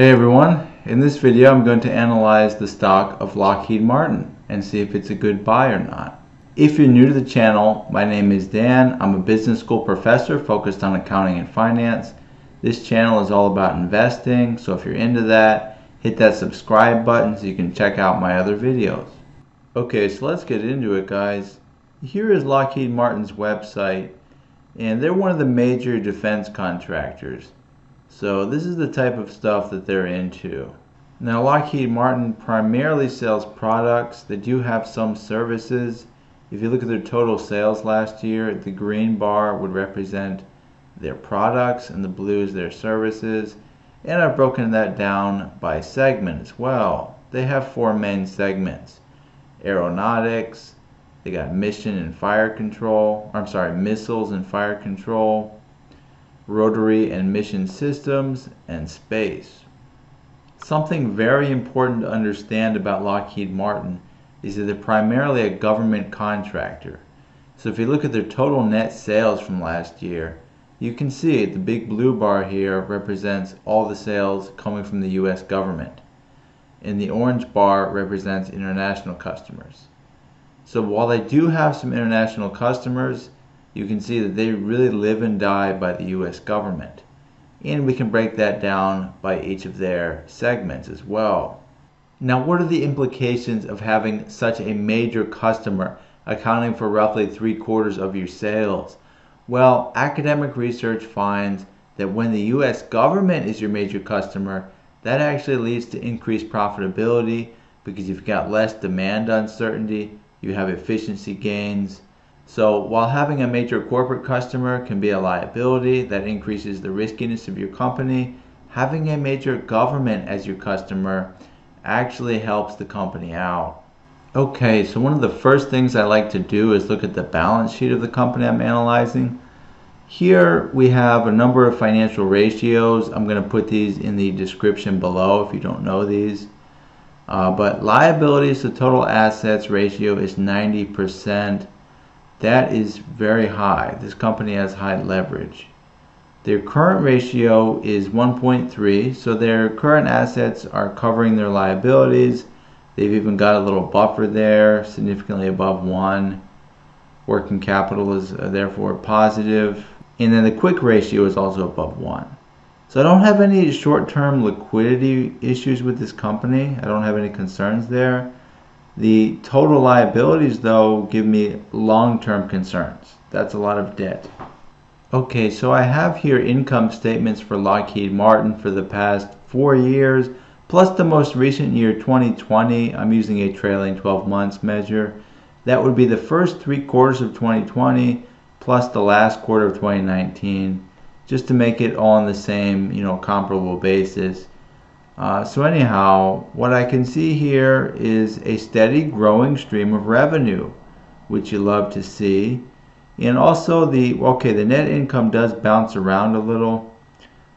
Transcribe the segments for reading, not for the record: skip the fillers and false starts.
Hey everyone, in this video I'm going to analyze the stock of Lockheed Martin and see if it's a good buy or not. If you're new to the channel, my name is Dan. I'm a business school professor focused on accounting and finance. This channel is all about investing, so if you're into that, hit that subscribe button so you can check out my other videos. Okay, so let's get into it, guys. Here is Lockheed Martin's website, and they're one of the major defense contractors. So this is the type of stuff that they're into. Now Lockheed Martin primarily sells products. They do have some services. If you look at their total sales last year, the green bar would represent their products and the blue is their services. And I've broken that down by segment as well. They have four main segments. Aeronautics, they got missiles and fire control, rotary and mission systems, and space. Something very important to understand about Lockheed Martin is that they're primarily a government contractor. So if you look at their total net sales from last year, you can see the big blue bar here represents all the sales coming from the US government, and the orange bar represents international customers. So while they do have some international customers, you can see that they really live and die by the US government. And we can break that down by each of their segments as well. Now, what are the implications of having such a major customer accounting for roughly 3/4 of your sales? Well, academic research finds that when the US government is your major customer, that actually leads to increased profitability because you've got less demand uncertainty, you have efficiency gains. So while having a major corporate customer can be a liability that increases the riskiness of your company, having a major government as your customer actually helps the company out. Okay, so one of the first things I like to do is look at the balance sheet of the company I'm analyzing. Here we have a number of financial ratios. I'm going to put these in the description below if you don't know these. But liabilities to total assets ratio is 90%. That is very high. This company has high leverage. Their current ratio is 1.3, so their current assets are covering their liabilities. They've even got a little buffer there, significantly above 1. Working capital is therefore positive. And then the quick ratio is also above 1. So I don't have any short-term liquidity issues with this company. I don't have any concerns there. The total liabilities, though, give me long-term concerns. That's a lot of debt. Okay, so I have here income statements for Lockheed Martin for the past 4 years, plus the most recent year, 2020. I'm using a trailing 12 months measure. That would be the first 3/4 of 2020, plus the last quarter of 2019, just to make it all on the same, comparable basis. So anyhow, what I can see here is a steady growing stream of revenue, which you love to see. And also the net income does bounce around a little,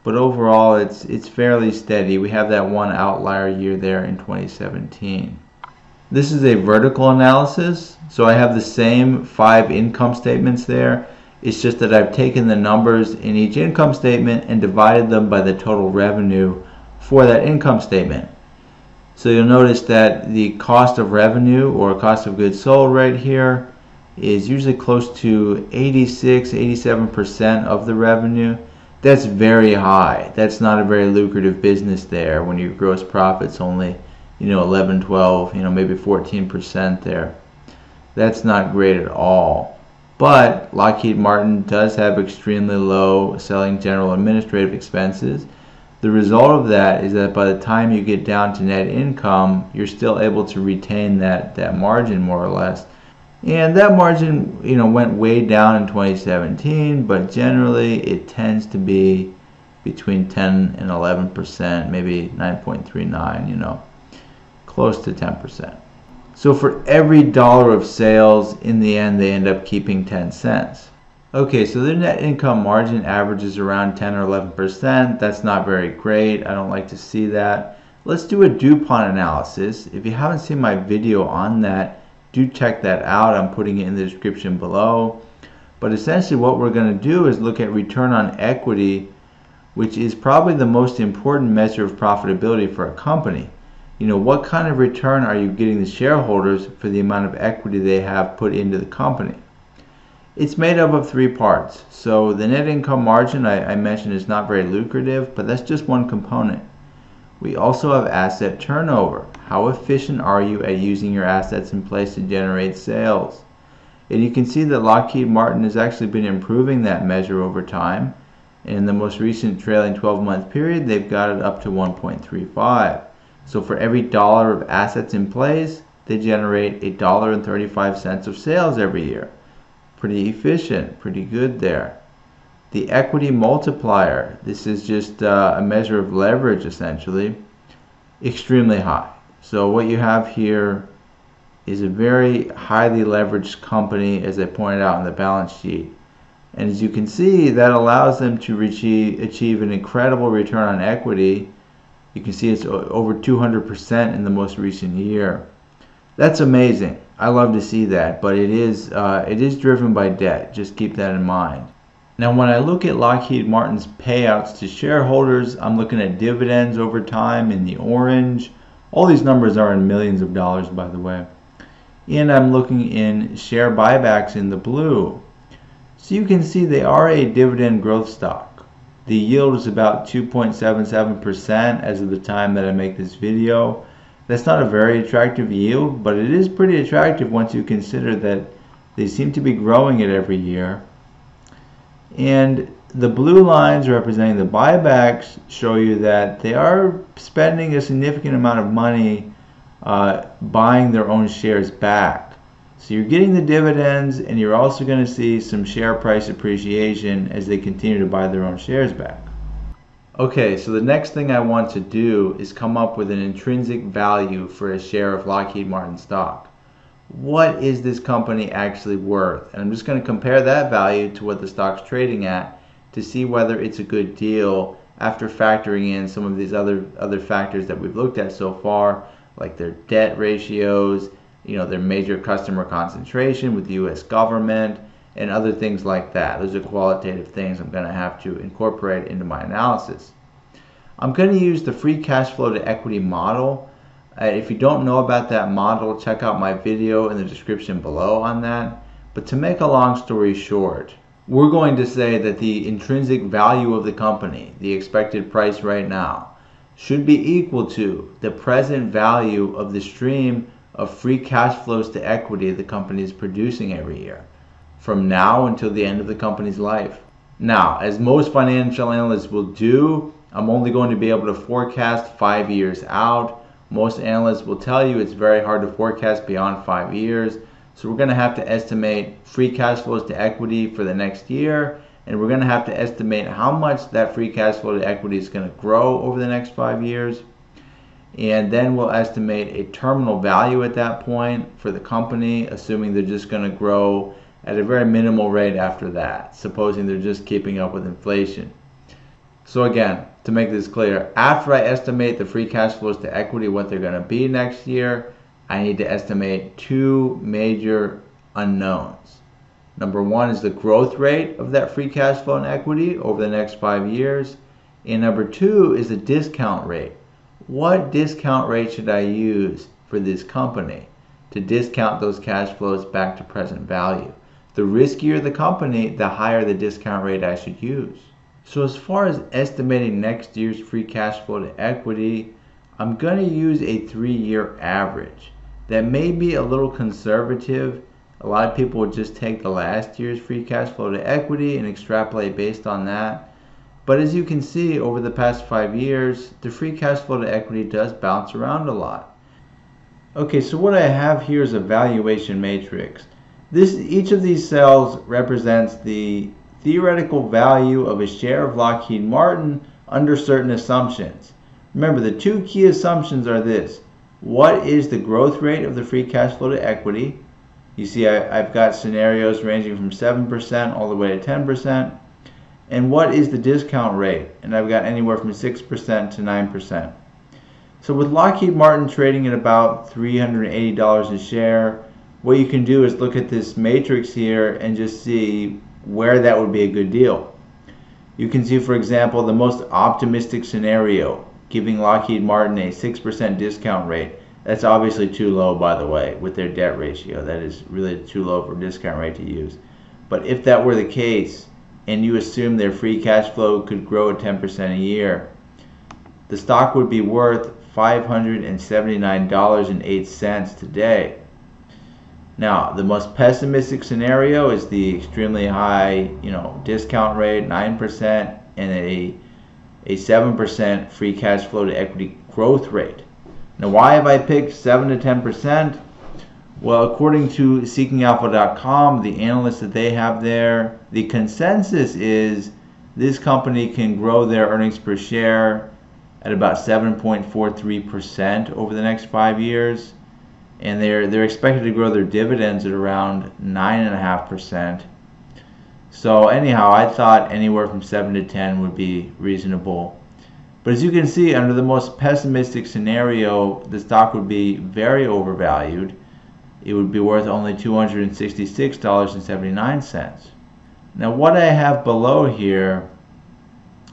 but overall it's fairly steady. We have that one outlier year there in 2017. This is a vertical analysis, so I have the same 5 income statements there. It's just that I've taken the numbers in each income statement and divided them by the total revenue for that income statement. So you'll notice that the cost of revenue or cost of goods sold right here is usually close to 86-87% of the revenue. That's very high. That's not a very lucrative business there when your gross profit's only 11-12, maybe 14% there. That's not great at all. But Lockheed Martin does have extremely low selling, general, administrative expenses. The result of that is that by the time you get down to net income, you're still able to retain that margin more or less. And that margin, went way down in 2017, but generally it tends to be between 10 and 11%, maybe 9.39, close to 10%. So for every dollar of sales, in the end, they end up keeping 10 cents. Okay, so their net income margin averages around 10 or 11%. That's not very great. I don't like to see that. Let's do a DuPont analysis. If you haven't seen my video on that, do check that out. I'm putting it in the description below. But essentially what we're going to do is look at return on equity which is probably the most important measure of profitability for a company. You know, what kind of return are you getting the shareholders for the amount of equity they have put into the company? It's made up of three parts. So the net income margin I mentioned is not very lucrative, but that's just one component. We also have asset turnover. How efficient are you at using your assets in place to generate sales? And you can see that Lockheed Martin has actually been improving that measure over time. In the most recent trailing 12-month period, they've got it up to 1.35. So for every dollar of assets in place, they generate $1.35 of sales every year. Pretty efficient, pretty good there. The equity multiplier, this is just a measure of leverage essentially, extremely high. So what you have here is a very highly leveraged company, as I pointed out in the balance sheet. And as you can see, that allows them to achieve an incredible return on equity. You can see it's over 200% in the most recent year. That's amazing. I love to see that, but it is driven by debt. Just keep that in mind. Now, when I look at Lockheed Martin's payouts to shareholders, I'm looking at dividends over time in the orange. All these numbers are in millions of dollars, by the way. And I'm looking in share buybacks in the blue. So you can see they are a dividend growth stock. The yield is about 2.77% as of the time that I make this video. That's not a very attractive yield, but it is pretty attractive once you consider that they seem to be growing it every year. And the blue lines representing the buybacks show you that they are spending a significant amount of money buying their own shares back. So you're getting the dividends, and you're also going to see some share price appreciation as they continue to buy their own shares back. Okay, so the next thing I want to do is come up with an intrinsic value for a share of Lockheed Martin stock. What is this company actually worth? And I'm just going to compare that value to what the stock's trading at to see whether it's a good deal after factoring in some of these other factors that we've looked at so far, like their debt ratios, you know, their major customer concentration with the US government and other things like that. Those are qualitative things I'm going to have to incorporate into my analysis. I'm going to use the free cash flow to equity model. If you don't know about that model, check out my video in the description below on that. But to make a long story short, we're going to say that the intrinsic value of the company, the expected price right now, should be equal to the present value of the stream of free cash flows to equity the company is producing every year, from now until the end of the company's life. Now, as most financial analysts will do, I'm only going to be able to forecast 5 years out. Most analysts will tell you it's very hard to forecast beyond 5 years. So we're going to have to estimate free cash flows to equity for the next year, and we're going to have to estimate how much that free cash flow to equity is going to grow over the next 5 years. And then we'll estimate a terminal value at that point for the company, assuming they're just going to grow at a very minimal rate after that, supposing they're just keeping up with inflation. So again, to make this clear, after I estimate the free cash flows to equity, what they're going to be next year, I need to estimate two major unknowns. Number one is the growth rate of that free cash flow and equity over the next 5 years. And number two is the discount rate. What discount rate should I use for this company to discount those cash flows back to present value? The riskier the company, the higher the discount rate I should use. So as far as estimating next year's free cash flow to equity, I'm going to use a 3-year average. That may be a little conservative. A lot of people would just take the last year's free cash flow to equity and extrapolate based on that. But as you can see, over the past 5 years, the free cash flow to equity does bounce around a lot. Okay, so what I have here is a valuation matrix. Each of these cells represents the theoretical value of a share of Lockheed Martin under certain assumptions. Remember, the two key assumptions are this. What is the growth rate of the free cash flow to equity? You see, I've got scenarios ranging from 7% all the way to 10%. And what is the discount rate? And I've got anywhere from 6% to 9%. So with Lockheed Martin trading at about $380 a share, what you can do is look at this matrix here and just see where that would be a good deal. You can see, for example, the most optimistic scenario, giving Lockheed Martin a 6% discount rate. That's obviously too low, by the way, with their debt ratio. That is really too low for discount rate to use. But if that were the case, and you assume their free cash flow could grow at 10% a year, the stock would be worth $579.08 today. Now, the most pessimistic scenario is the extremely high, discount rate, 9%, and a 7% free cash flow to equity growth rate. Now, why have I picked 7 to 10%? Well, according to seekingalpha.com, the analysts that they have there, the consensus is this company can grow their earnings per share at about 7.43% over the next 5 years, and they're expected to grow their dividends at around 9.5%. So anyhow, I thought anywhere from 7 to 10 would be reasonable. But as you can see, under the most pessimistic scenario, the stock would be very overvalued. It would be worth only $266.79. Now, what I have below here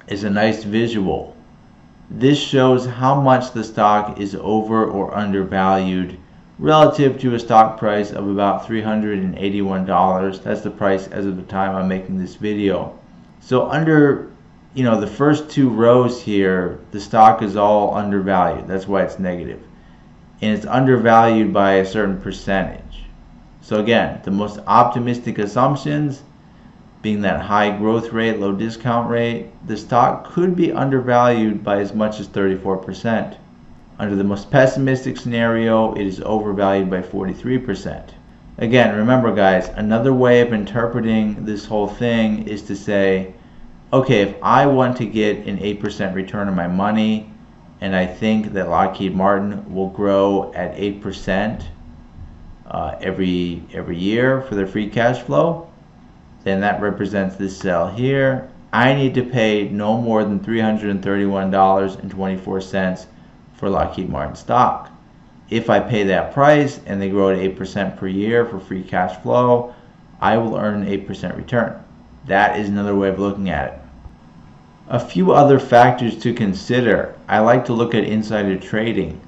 is a nice visual. This shows how much the stock is over or undervalued relative to a stock price of about $381. That's the price as of the time I'm making this video. So under the first two rows here, the stock is all undervalued. That's why it's negative. And it's undervalued by a certain percentage. So again, the most optimistic assumptions being that high growth rate, low discount rate, the stock could be undervalued by as much as 34%. Under the most pessimistic scenario, it is overvalued by 43%. Again, remember guys, another way of interpreting this whole thing is to say, okay, if I want to get an 8% return on my money, and I think that Lockheed Martin will grow at 8% every year for their free cash flow, then that represents this sell here. I need to pay no more than $331.24 for Lockheed Martin stock. If I pay that price and they grow at 8% per year for free cash flow, I will earn an 8% return. That is another way of looking at it. A few other factors to consider. I like to look at insider trading.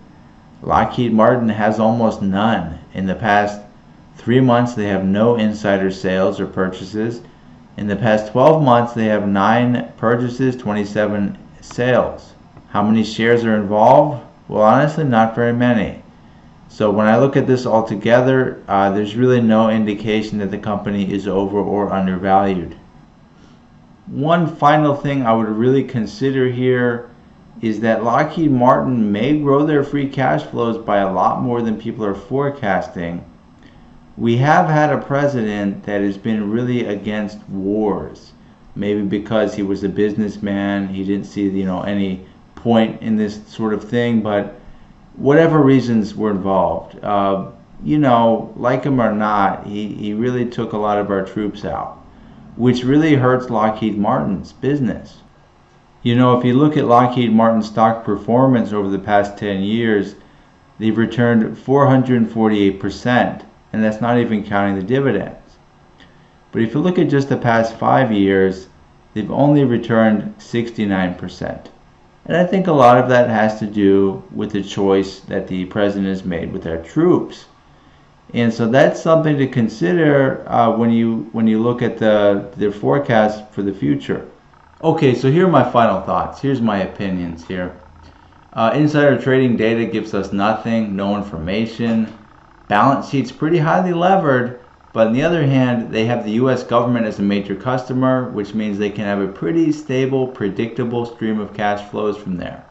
Lockheed Martin has almost none. In the past 3 months, they have no insider sales or purchases. In the past 12 months, they have 9 purchases, 27 sales. How many shares are involved? Well, honestly, not very many. So when I look at this all together, there's really no indication that the company is over or undervalued. One final thing I would really consider here is that Lockheed Martin may grow their free cash flows by a lot more than people are forecasting. We have had a president that has been really against wars, maybe because he was a businessman, he didn't see any point in this sort of thing, but whatever reasons were involved, like him or not, he really took a lot of our troops out, which really hurts Lockheed Martin's business. If you look at Lockheed Martin's stock performance over the past 10 years, they've returned 448%, and that's not even counting the dividends. But if you look at just the past 5 years, they've only returned 69%. And I think a lot of that has to do with the choice that the president has made with our troops. And so that's something to consider when you look at the forecast for the future. Okay, so here are my final thoughts. Here's my opinions here. Insider trading data gives us nothing, no information. Balance sheet's pretty highly levered, but on the other hand, they have the U.S. government as a major customer, which means they can have a pretty stable, predictable stream of cash flows from there.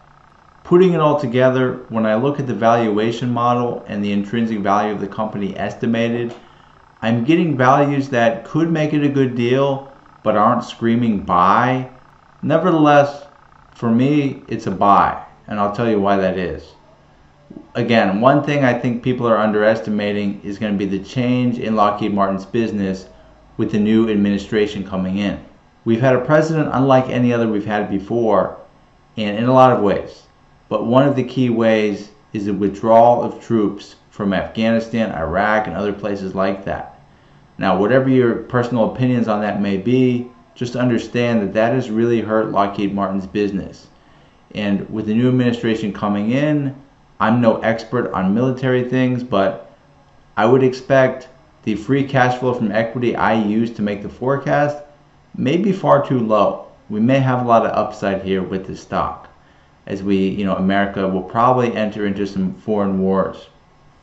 Putting it all together, when I look at the valuation model and the intrinsic value of the company estimated, I'm getting values that could make it a good deal, but aren't screaming buy. Nevertheless, for me, it's a buy, and I'll tell you why that is. Again, one thing I think people are underestimating is going to be the change in Lockheed Martin's business with the new administration coming in. We've had a president unlike any other we've had before, and in a lot of ways. But one of the key ways is the withdrawal of troops from Afghanistan, Iraq, and other places like that. Now, whatever your personal opinions on that may be, just understand that that has really hurt Lockheed Martin's business. And with the new administration coming in, I'm no expert on military things, but I would expect the free cash flow from equity I use to make the forecast may be far too low. We may have a lot of upside here with this stock, as we, America will probably enter into some foreign wars.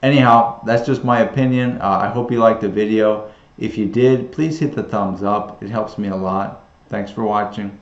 Anyhow, that's just my opinion. I hope you liked the video. If you did, please hit the thumbs up. It helps me a lot. Thanks for watching.